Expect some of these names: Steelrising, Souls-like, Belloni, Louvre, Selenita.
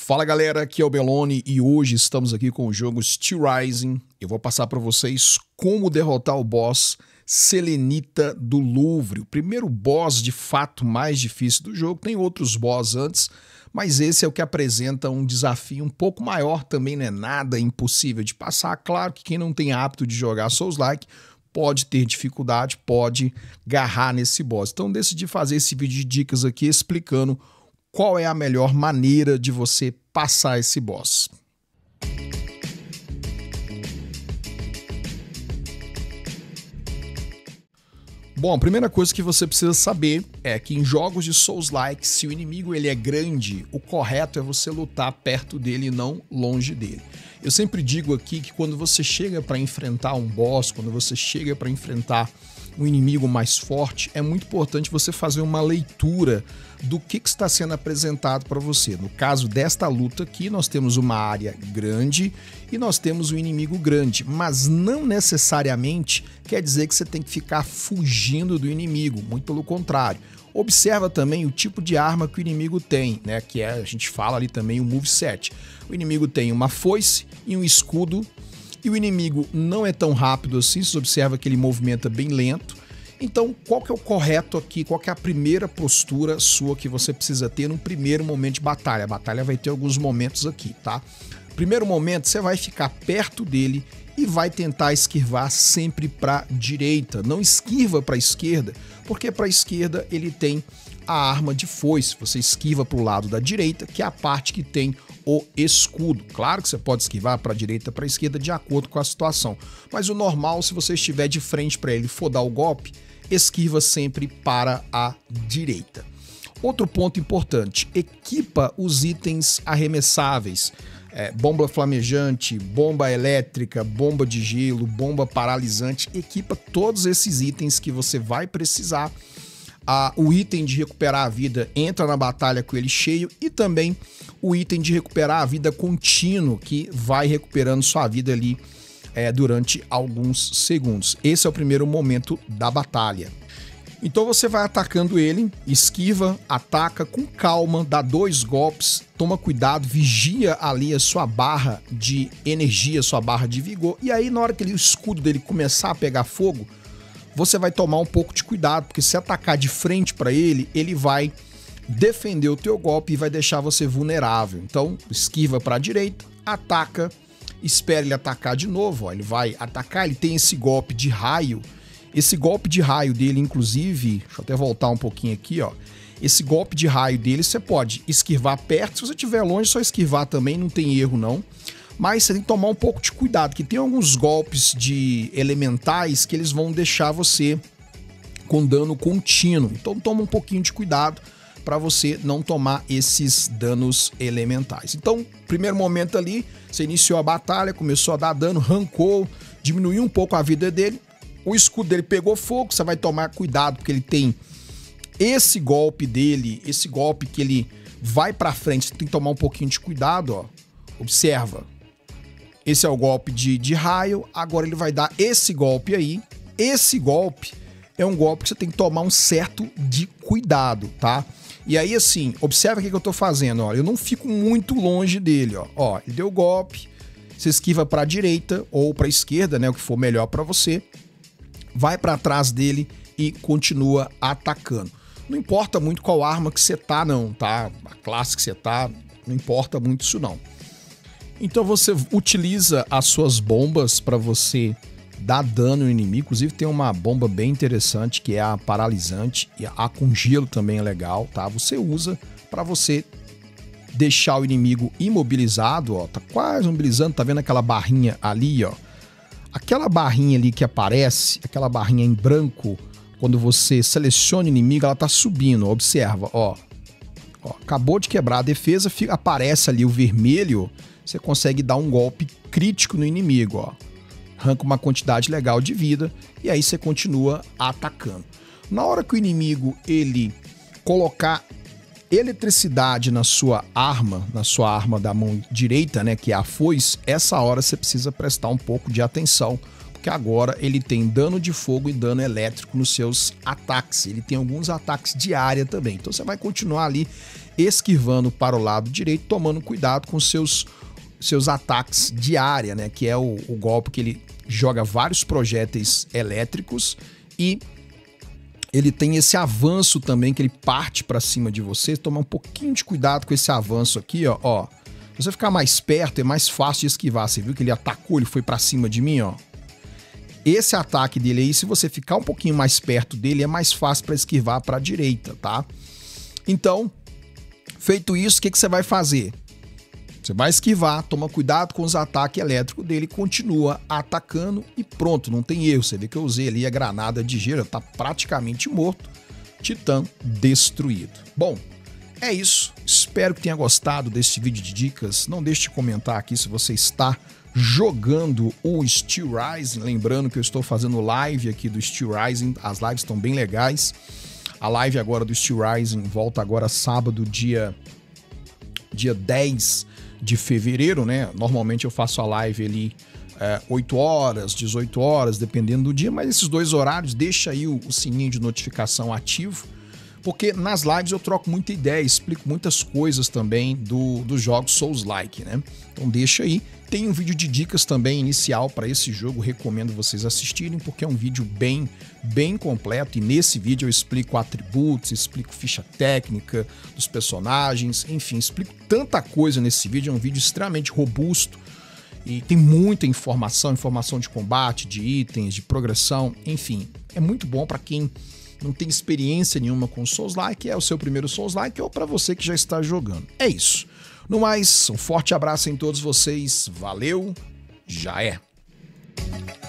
Fala galera, aqui é o Belloni e hoje estamos aqui com o jogo Steelrising. Eu vou passar para vocês como derrotar o boss Selenita do Louvre, o primeiro boss de fato mais difícil do jogo. Tem outros boss antes, mas esse é o que apresenta um desafio um pouco maior também, não é nada impossível de passar. Claro que quem não tem hábito de jogar Souls-like pode ter dificuldade, pode agarrar nesse boss. Então decidi fazer esse vídeo de dicas aqui explicando qual é a melhor maneira de você passar esse boss. Bom, a primeira coisa que você precisa saber é que em jogos de Souls-like, se o inimigo ele é grande, o correto é você lutar perto dele e não longe dele. Eu sempre digo aqui que quando você chega para enfrentar um boss, quando você chega para enfrentar um inimigo mais forte, é muito importante você fazer uma leitura do que está sendo apresentado para você. No caso desta luta aqui, nós temos uma área grande e nós temos um inimigo grande, mas não necessariamente quer dizer que você tem que ficar fugindo do inimigo, muito pelo contrário. Observa também o tipo de arma que o inimigo tem, né? Que é, a gente fala ali também o moveset. O inimigo tem uma foice e um escudo, e o inimigo não é tão rápido assim, você observa que ele movimenta bem lento. Então, qual que é o correto aqui? Qual que é a primeira postura sua que você precisa ter no primeiro momento de batalha? A batalha vai ter alguns momentos aqui, tá? Primeiro momento, você vai ficar perto dele e vai tentar esquivar sempre para direita. Não esquiva para esquerda, porque para esquerda ele tem a arma de foice. Você esquiva para o lado da direita, que é a parte que tem o escudo. Claro que você pode esquivar para a direita, para a esquerda, de acordo com a situação. Mas o normal, se você estiver de frente para ele e for dar o golpe, esquiva sempre para a direita. Outro ponto importante, equipa os itens arremessáveis. Bomba flamejante, bomba elétrica, bomba de gelo, bomba paralisante. Equipa todos esses itens que você vai precisar. O item de recuperar a vida entra na batalha com ele cheio, e também o item de recuperar a vida contínuo, que vai recuperando sua vida ali durante alguns segundos. Esse é o primeiro momento da batalha. Então você vai atacando ele, esquiva, ataca com calma, dá dois golpes, toma cuidado, vigia ali a sua barra de energia, sua barra de vigor, e aí na hora que o escudo dele começar a pegar fogo, você vai tomar um pouco de cuidado, porque se atacar de frente para ele, ele vai defender o teu golpe e vai deixar você vulnerável. Então esquiva para a direita, ataca, espera ele atacar de novo, ó, ele vai atacar, ele tem esse golpe de raio. Esse golpe de raio dele, inclusive, deixa eu até voltar um pouquinho aqui, ó. Esse golpe de raio dele você pode esquivar perto, se você estiver longe, só esquivar também, não tem erro não. Mas você tem que tomar um pouco de cuidado, que tem alguns golpes de elementais que eles vão deixar você com dano contínuo. Então toma um pouquinho de cuidado para você não tomar esses danos elementais. Então, primeiro momento ali, você iniciou a batalha, começou a dar dano, arrancou, diminuiu um pouco a vida dele. O escudo dele pegou fogo, você vai tomar cuidado, porque ele tem esse golpe dele, esse golpe que ele vai pra frente, você tem que tomar um pouquinho de cuidado, ó. Observa. Esse é o golpe de raio, agora ele vai dar esse golpe aí. Esse golpe é um golpe que você tem que tomar um certo de cuidado, tá? E aí, assim, observa o que eu tô fazendo, ó. Eu não fico muito longe dele, ó. Ó, ele deu golpe, você esquiva pra direita ou pra esquerda, né? O que for melhor pra você. Vai para trás dele e continua atacando. Não importa muito qual arma que você tá não, tá? A classe que você tá, não importa muito isso não. Então você utiliza as suas bombas para você dar dano no inimigo. Inclusive tem uma bomba bem interessante que é a paralisante, e a com gelo também é legal, tá? Você usa para você deixar o inimigo imobilizado, ó. Tá quase imobilizando, tá vendo aquela barrinha ali, ó? Aquela barrinha ali que aparece, aquela barrinha em branco, quando você seleciona o inimigo, ela tá subindo, observa, ó. Ó, acabou de quebrar a defesa, aparece ali o vermelho, você consegue dar um golpe crítico no inimigo, ó. Arranca uma quantidade legal de vida e aí você continua atacando. Na hora que o inimigo, ele colocar eletricidade na sua arma da mão direita, né, que é a foice, essa hora você precisa prestar um pouco de atenção, porque agora ele tem dano de fogo e dano elétrico nos seus ataques, ele tem alguns ataques de área também, então você vai continuar ali esquivando para o lado direito, tomando cuidado com seus ataques de área, né? Que é o golpe que ele joga vários projéteis elétricos e ele tem esse avanço também, que ele parte para cima de você. Tomar um pouquinho de cuidado com esse avanço aqui, ó. Se você ficar mais perto, é mais fácil de esquivar. Você viu que ele atacou, ele foi para cima de mim, ó. Esse ataque dele aí, se você ficar um pouquinho mais perto dele, é mais fácil para esquivar para a direita, tá? Então, feito isso, o que você vai fazer? Você vai esquivar, toma cuidado com os ataques elétricos dele, continua atacando e pronto, não tem erro. Você vê que eu usei ali a granada de gelo, tá praticamente morto, titã destruído. Bom, é isso. Espero que tenha gostado deste vídeo de dicas. Não deixe de comentar aqui se você está jogando o Steelrising. Lembrando que eu estou fazendo live aqui do Steelrising, as lives estão bem legais. A live agora do Steelrising volta agora sábado, dia 10 de fevereiro, né? Normalmente eu faço a live ali 8 horas, 18 horas, dependendo do dia, mas esses dois horários, deixa aí o sininho de notificação ativo, porque nas lives eu troco muita ideia, explico muitas coisas também dos jogos Souls-like, né? Então deixa aí. Tem um vídeo de dicas também inicial para esse jogo, recomendo vocês assistirem, porque é um vídeo bem completo, e nesse vídeo eu explico atributos, explico ficha técnica dos personagens, enfim, explico tanta coisa nesse vídeo. É um vídeo extremamente robusto e tem muita informação de combate, de itens, de progressão, enfim, é muito bom para quem não tem experiência nenhuma com Souls-like, é o seu primeiro Souls-like, ou para você que já está jogando. É isso. No mais, um forte abraço em todos vocês, valeu, já é!